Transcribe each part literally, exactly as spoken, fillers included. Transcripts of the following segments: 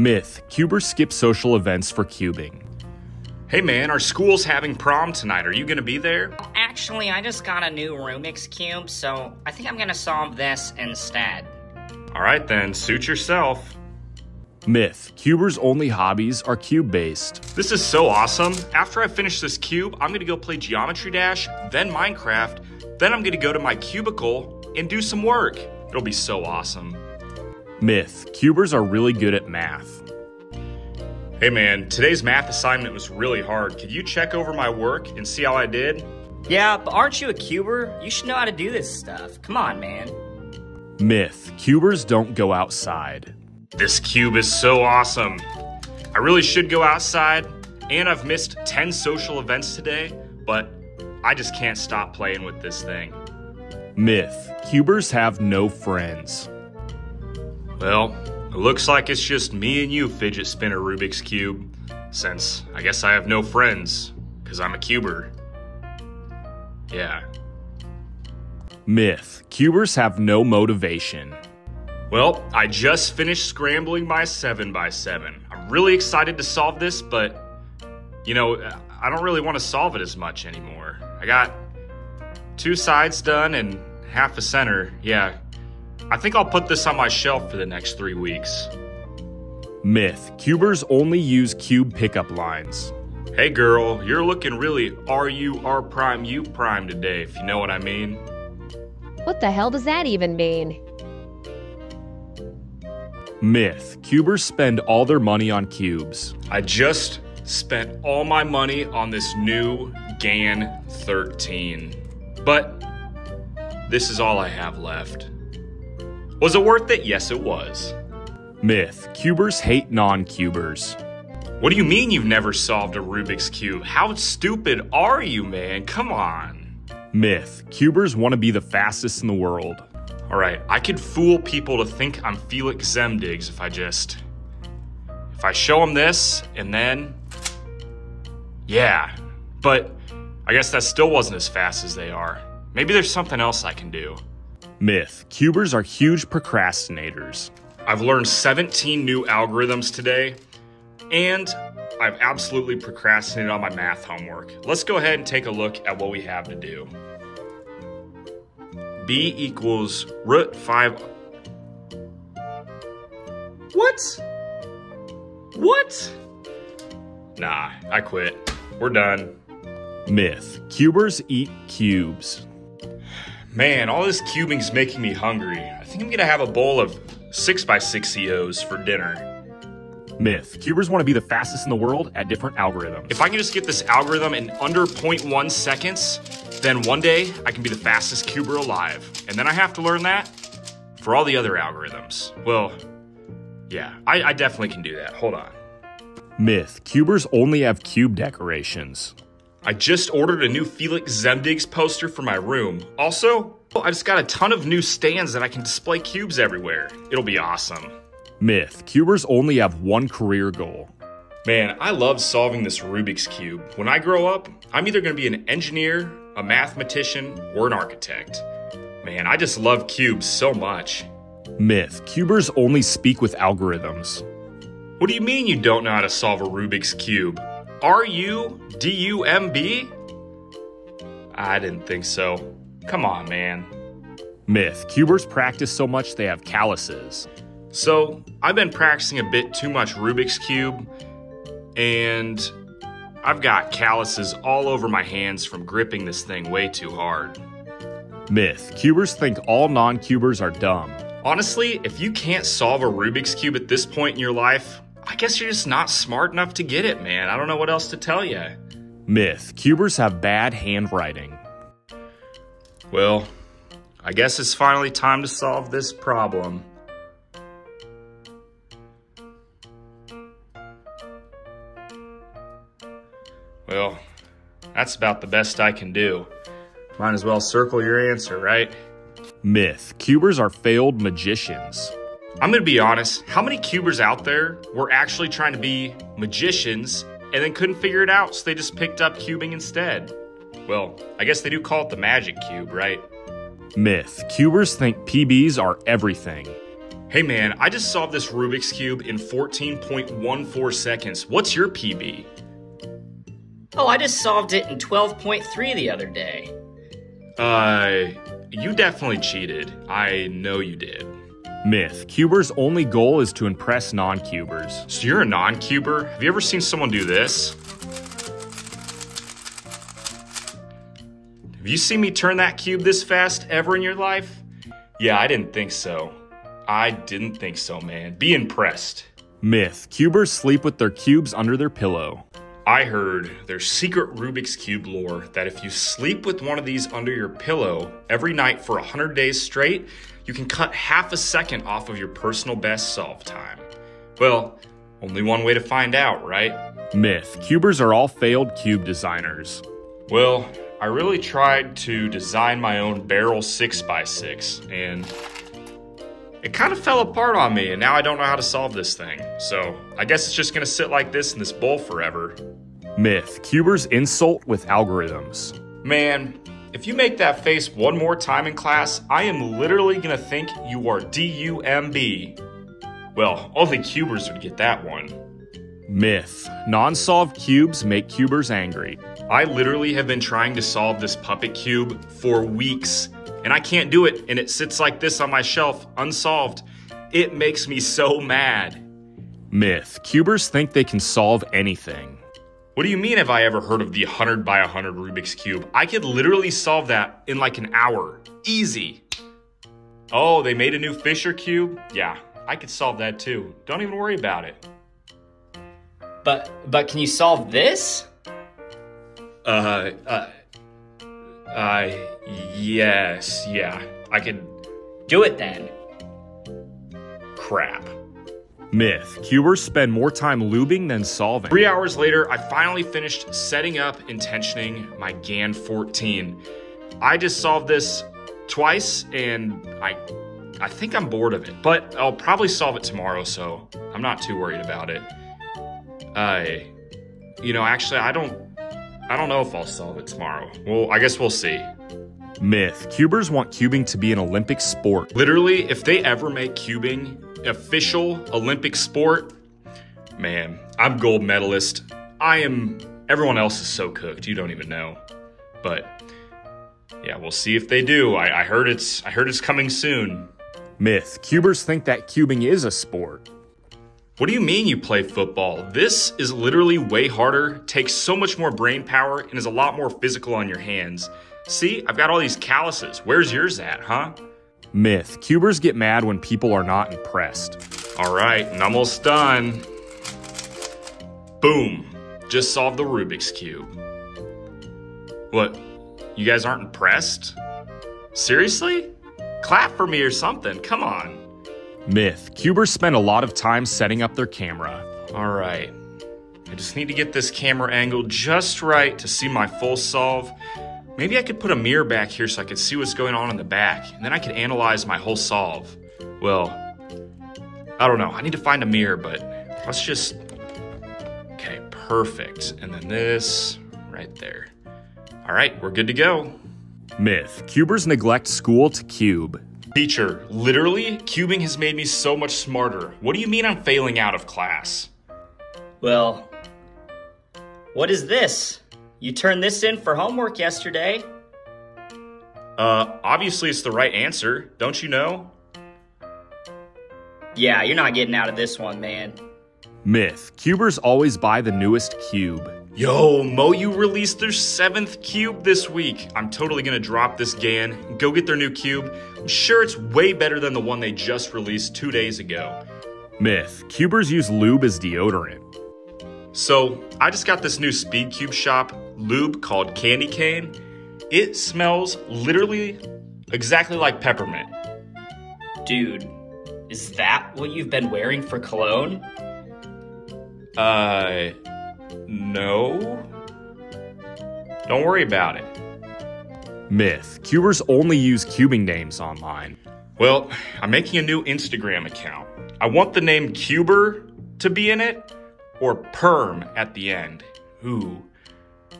Myth, cubers skip social events for cubing. Hey man, our school's having prom tonight. Are you gonna be there? Actually, I just got a new Rubik's Cube, so I think I'm gonna solve this instead. All right then, suit yourself. Myth, cubers' only hobbies are cube-based. This is so awesome. After I finish this cube, I'm gonna go play Geometry Dash, then Minecraft, then I'm gonna go to my cubicle and do some work. It'll be so awesome. Myth, cubers are really good at math. Hey man, today's math assignment was really hard. Could you check over my work and see how I did? Yeah, but aren't you a cuber? You should know how to do this stuff. Come on, man. Myth, cubers don't go outside. This cube is so awesome. I really should go outside, and I've missed ten social events today, but I just can't stop playing with this thing. Myth, cubers have no friends. Well, it looks like it's just me and you, fidget spinner Rubik's Cube, since I guess I have no friends, because I'm a cuber. Yeah. Myth, cubers have no motivation. Well, I just finished scrambling my seven by seven. I'm really excited to solve this, but, you know, I don't really want to solve it as much anymore. I got two sides done and half a center, yeah. I think I'll put this on my shelf for the next three weeks. Myth, cubers only use cube pickup lines. Hey girl, you're looking really R U R prime U prime today, if you know what I mean. What the hell does that even mean? Myth, cubers spend all their money on cubes. I just spent all my money on this new GAN thirteen, but this is all I have left. Was it worth it? Yes, it was. Myth, cubers hate non-cubers. What do you mean you've never solved a Rubik's Cube? How stupid are you, man? Come on. Myth, cubers want to be the fastest in the world. All right, I could fool people to think I'm Felix Zemdigs if I just... If I show them this, and then... Yeah, but I guess that still wasn't as fast as they are. Maybe there's something else I can do. Myth, cubers are huge procrastinators. I've learned seventeen new algorithms today, and I've absolutely procrastinated on my math homework. Let's go ahead and take a look at what we have to do. B equals root five. What? What? Nah, I quit. We're done. Myth, cubers eat cubes. Man, all this cubing's making me hungry. I think I'm gonna have a bowl of six by six E Os for dinner. Myth, cubers want to be the fastest in the world at different algorithms. If I can just get this algorithm in under zero point one seconds, then one day I can be the fastest cuber alive. And then I have to learn that for all the other algorithms. Well, yeah, I, I definitely can do that. Hold on. Myth, cubers only have cube decorations. I just ordered a new Felix Zemdigs poster for my room. Also, I just got a ton of new stands that I can display cubes everywhere. It'll be awesome. Myth, cubers only have one career goal. Man, I love solving this Rubik's Cube. When I grow up, I'm either gonna be an engineer, a mathematician, or an architect. Man, I just love cubes so much. Myth, cubers only speak with algorithms. What do you mean you don't know how to solve a Rubik's Cube? R U D U M B? I didn't think so. Come on, man. Myth, cubers practice so much they have calluses. So, I've been practicing a bit too much Rubik's Cube, and I've got calluses all over my hands from gripping this thing way too hard. Myth, cubers think all non-cubers are dumb. Honestly, if you can't solve a Rubik's Cube at this point in your life, I guess you're just not smart enough to get it, man. I don't know what else to tell you. Myth, cubers have bad handwriting. Well, I guess it's finally time to solve this problem. Well, that's about the best I can do. Might as well circle your answer, right? Myth, cubers are failed magicians. I'm gonna be honest, how many cubers out there were actually trying to be magicians and then couldn't figure it out, so they just picked up cubing instead? Well, I guess they do call it the magic cube, right? Myth, cubers think P Bs are everything. Hey man, I just solved this Rubik's Cube in fourteen point one four seconds. What's your P B? Oh, I just solved it in twelve point three the other day. Uh, you definitely cheated. I know you did. Myth. Cubers' only goal is to impress non-cubers. So you're a non-cuber? Have you ever seen someone do this? Have you seen me turn that cube this fast ever in your life? Yeah, I didn't think so. I didn't think so, man. Be impressed. Myth. Cubers sleep with their cubes under their pillow. I heard there's secret Rubik's Cube lore that if you sleep with one of these under your pillow every night for one hundred days straight, you can cut half a second off of your personal best solve time. Well, only one way to find out, right? Myth. Cubers are all failed cube designers. Well, I really tried to design my own barrel six by six, and it kind of fell apart on me, and now I don't know how to solve this thing. So I guess it's just gonna sit like this in this bowl forever. Myth. Cubers insult with algorithms. Man, if you make that face one more time in class, I am literally gonna think you are D U M B. Well, only cubers would get that one. Myth. Non-solved cubes make cubers angry. I literally have been trying to solve this puppet cube for weeks, and I can't do it, and it sits like this on my shelf, unsolved. It makes me so mad. Myth. Cubers think they can solve anything. What do you mean have I ever heard of the one hundred by one hundred Rubik's Cube? I could literally solve that in like an hour. Easy. Oh, they made a new Fisher Cube? Yeah, I could solve that too. Don't even worry about it. But, but can you solve this? Uh, uh... Uh, yes, yeah, I could... Do it then. Crap. Myth. Cubers spend more time lubing than solving. Three hours later, I finally finished setting up and tensioning my GAN fourteen. I just solved this twice, and I, I think I'm bored of it. But I'll probably solve it tomorrow, so I'm not too worried about it. Uh, you know, actually, I don't... I don't know if I'll solve it tomorrow. Well, I guess we'll see. Myth. Cubers want cubing to be an Olympic sport. Literally, if they ever make cubing an official Olympic sport, man, I'm gold medalist. I am, everyone else is so cooked, you don't even know. But yeah, we'll see if they do. I, I heard it's, I heard it's coming soon. Myth. Cubers think that cubing is a sport. What do you mean you play football? This is literally way harder, takes so much more brain power, and is a lot more physical on your hands. See, I've got all these calluses. Where's yours at, huh? Myth. Cubers get mad when people are not impressed. All right, I'm almost done. Boom. Just solved the Rubik's Cube. What? You guys aren't impressed? Seriously? Clap for me or something. Come on. Myth. Cubers spend a lot of time setting up their camera. All right. I just need to get this camera angle just right to see my full solve. Maybe I could put a mirror back here so I could see what's going on in the back, and then I could analyze my whole solve. Well, I don't know. I need to find a mirror, but let's just... Okay, perfect. And then this right there. All right, we're good to go. Myth. Cubers neglect school to cube. Teacher, literally, cubing has made me so much smarter. What do you mean I'm failing out of class? Well, what is this? You turned this in for homework yesterday. Uh, obviously it's the right answer, don't you know? Yeah, you're not getting out of this one, man. Myth. Cubers always buy the newest cube. Yo, MoU released their seventh cube this week. I'm totally gonna drop this GAN and go get their new cube. I'm sure it's way better than the one they just released two days ago. Myth. Cubers use lube as deodorant. So, I just got this new Speed Cube Shop lube called Candy Cane. It smells literally exactly like peppermint. Dude, is that what you've been wearing for cologne? Uh... No. Don't worry about it. Myth. Cubers only use cubing names online. Well, I'm making a new Instagram account. I want the name Cuber to be in it, or Perm at the end. Ooh.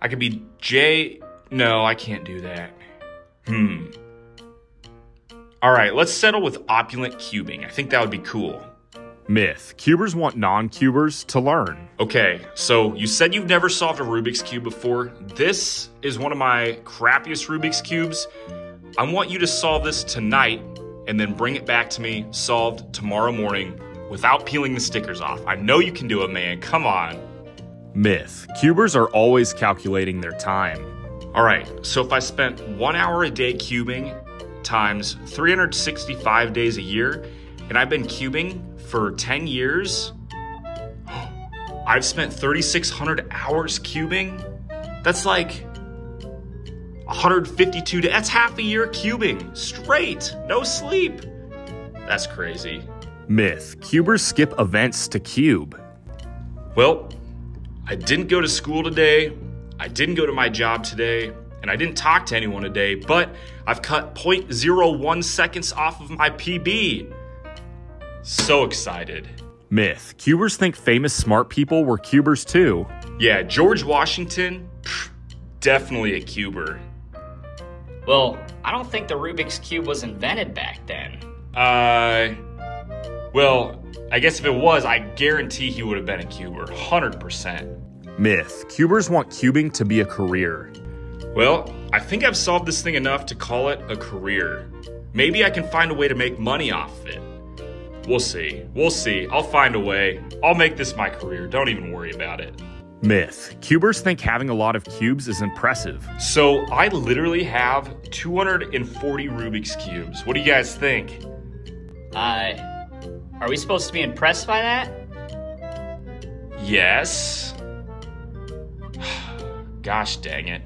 I could be J... No, I can't do that. Hmm. All right, let's settle with opulent cubing. I think that would be cool. Myth. Cubers want non-cubers to learn. Okay, so you said you've never solved a Rubik's Cube before. This is one of my crappiest Rubik's Cubes. I want you to solve this tonight and then bring it back to me solved tomorrow morning without peeling the stickers off. I know you can do it, man. Come on. Myth. Cubers are always calculating their time. All right, so if I spent one hour a day cubing times three hundred sixty-five days a year, and I've been cubing for ten years, I've spent three thousand six hundred hours cubing. That's like one hundred fifty-two days. That's half a year cubing straight, no sleep. That's crazy. Myth. Cubers skip events to cube. Well, I didn't go to school today, I didn't go to my job today, and I didn't talk to anyone today, but I've cut zero point zero one seconds off of my P B. So excited. Myth. Cubers think famous smart people were cubers too. Yeah, George Washington, pff, definitely a cuber. Well, I don't think the Rubik's Cube was invented back then. Uh, well, I guess if it was, I guarantee he would have been a cuber, one hundred percent. Myth. Cubers want cubing to be a career. Well, I think I've solved this thing enough to call it a career. Maybe I can find a way to make money off of it. We'll see. We'll see. I'll find a way. I'll make this my career. Don't even worry about it. Myth. Cubers think having a lot of cubes is impressive. So I literally have two hundred forty Rubik's Cubes. What do you guys think? Uh, are we supposed to be impressed by that? Yes. Gosh dang it.